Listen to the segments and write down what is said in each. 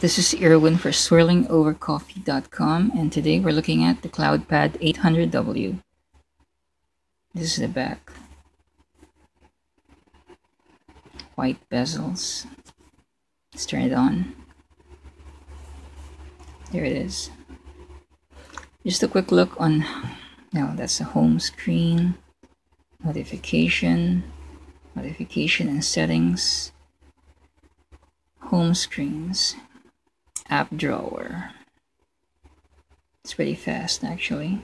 This is Irwin for SwirlingOverCoffee.com, and today we're looking at the CloudPad 800W. This is the back. White bezels. Let's turn it on. There it is. Just a quick look on... Now that's the home screen. Notification and settings. Home screens. App drawer. It's pretty fast, actually.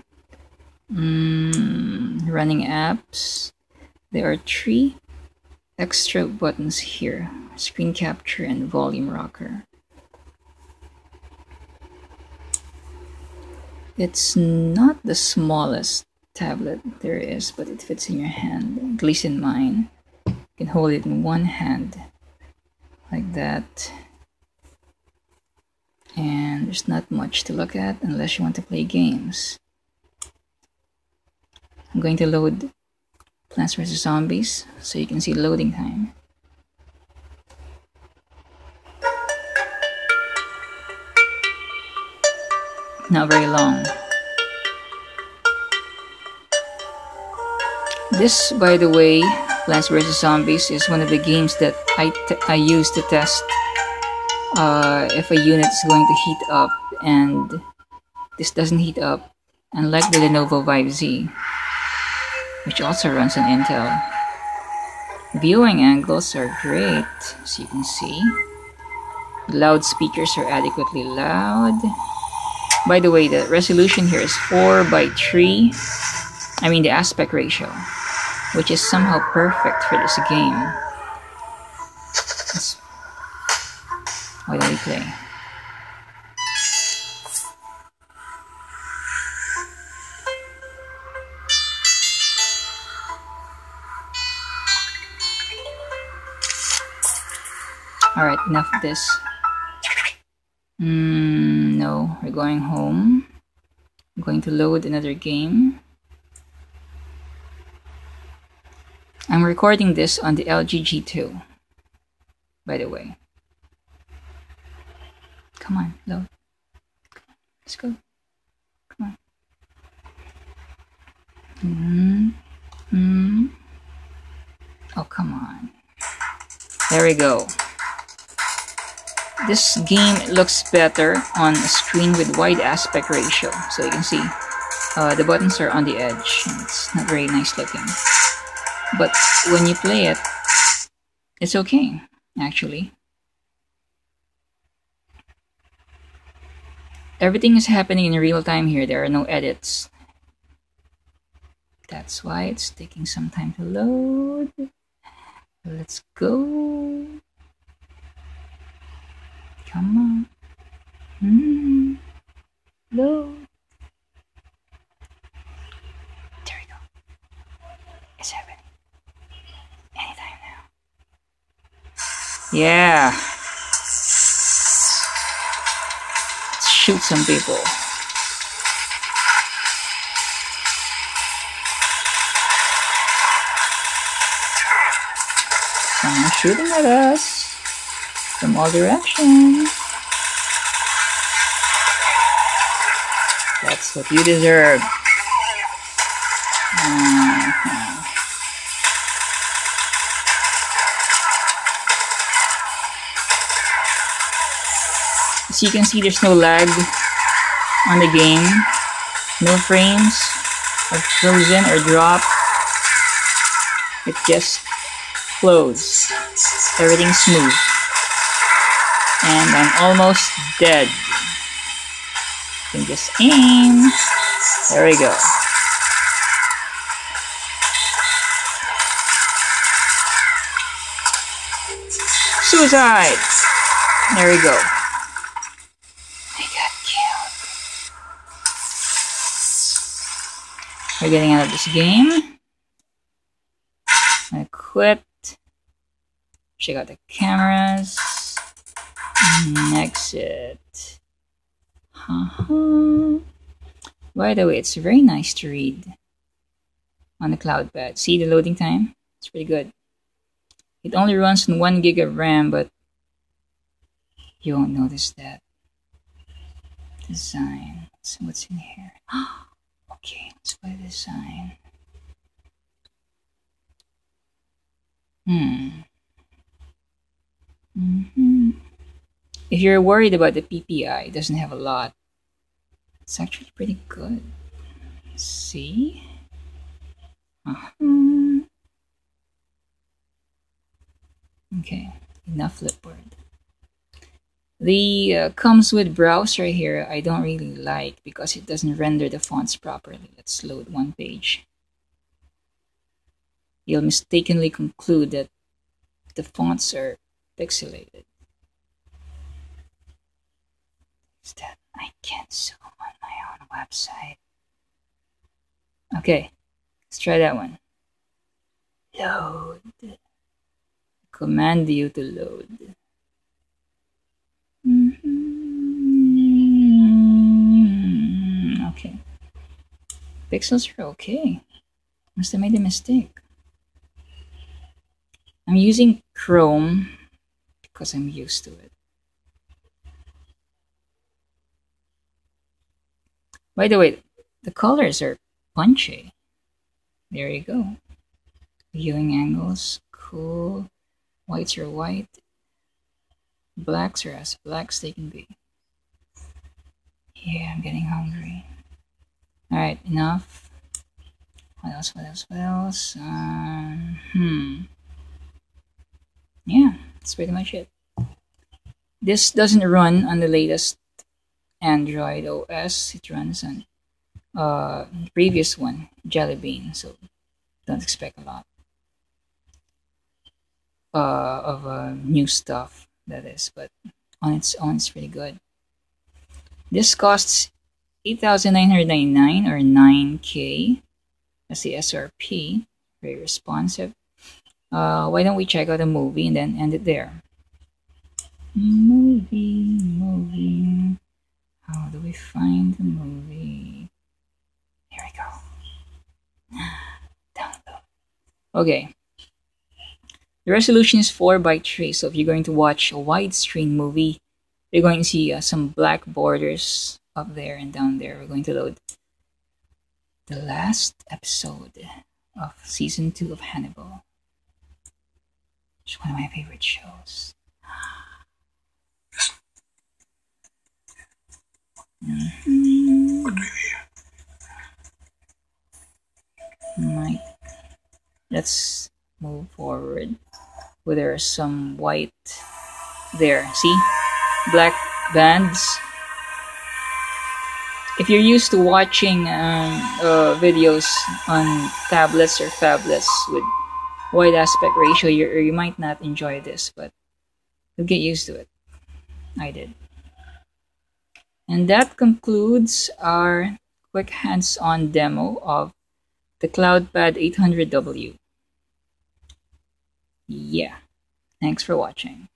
Running apps. There are three extra buttons here. Screen capture and volume rocker. It's not the smallest tablet there is, but it fits in your hand, at least in mine. You can hold it in one hand, like that. And there's not much to look at unless you want to play games. I'm going to load Plants vs. Zombies so you can see loading time. Not very long. This, by the way, Plants vs. Zombies, is one of the games that I use to test if a unit's going to heat up, and this doesn't heat up, unlike the Lenovo Vibe Z, which also runs on Intel. Viewing angles are great, as you can see. Loudspeakers are adequately loud. By the way, the resolution here is 4:3. I mean the aspect ratio, which is somehow perfect for this game. Why don't we play? Alright, enough of this. No, we're going home. I'm going to load another game. I'm recording this on the LG G2, by the way. Come on, load. Let's go. Come on. Oh, come on. There we go. This game looks better on a screen with wide aspect ratio. So you can see the buttons are on the edge. It's not very nice looking. But when you play it, it's okay, actually. Everything is happening in real time here. There are no edits. That's why it's taking some time to load. Let's go. Come on. Load. There we go. It's happening. Anytime now. Yeah. Shoot some people. Someone shooting at us from all directions. That's what you deserve. So you can see there's no lag on the game, no frames are frozen or dropped, it just flows, everything's smooth, and I'm almost dead. You can just aim, there we go. Suicide, there we go. We're getting out of this game. I quit. Check out the cameras. Exit. By the way, it's very nice to read on the CloudPad. See the loading time? It's pretty good. It only runs on 1 gig of RAM, but you won't notice that design. So what's in here? Okay, let's buy a design. If you're worried about the PPI, it doesn't have a lot. It's actually pretty good. Let's see. Okay, enough Flipboard. The comes with browser here I don't really like because it doesn't render the fonts properly. Let's load one page. You'll mistakenly conclude that the fonts are pixelated. Is that I can't zoom on my own website. Okay, let's try that one. Load. Command you to load. Okay. Pixels are okay. Must have made a mistake. I'm using Chrome because I'm used to it. By the way, the colors are punchy. There you go. Viewing angles, cool. Whites are white. Blacks are as blacks they can be. Yeah, I'm getting hungry. Alright, enough. What else, what else, what else? Yeah, that's pretty much it. This doesn't run on the latest Android OS. It runs on the previous one, Jellybean, so don't expect a lot of new stuff, that is, but on its own it's pretty good. This costs $8,999 or 9K. That's the SRP, very responsive. Why don't we check out a movie and then end it there? Movie. How do we find the movie? Here we go. Download. Okay. The resolution is 4:3, so if you're going to watch a widescreen movie, you're going to see some black borders up there and down there. We're going to load the last episode of season 2 of Hannibal. It's one of my favorite shows. Right. Let's move forward. Where there are some white there. See? Black bands. If you're used to watching videos on tablets or phablets with wide aspect ratio, you might not enjoy this, but you'll get used to it. I did. And that concludes our quick hands-on demo of the CloudPad 800W. Yeah, thanks for watching.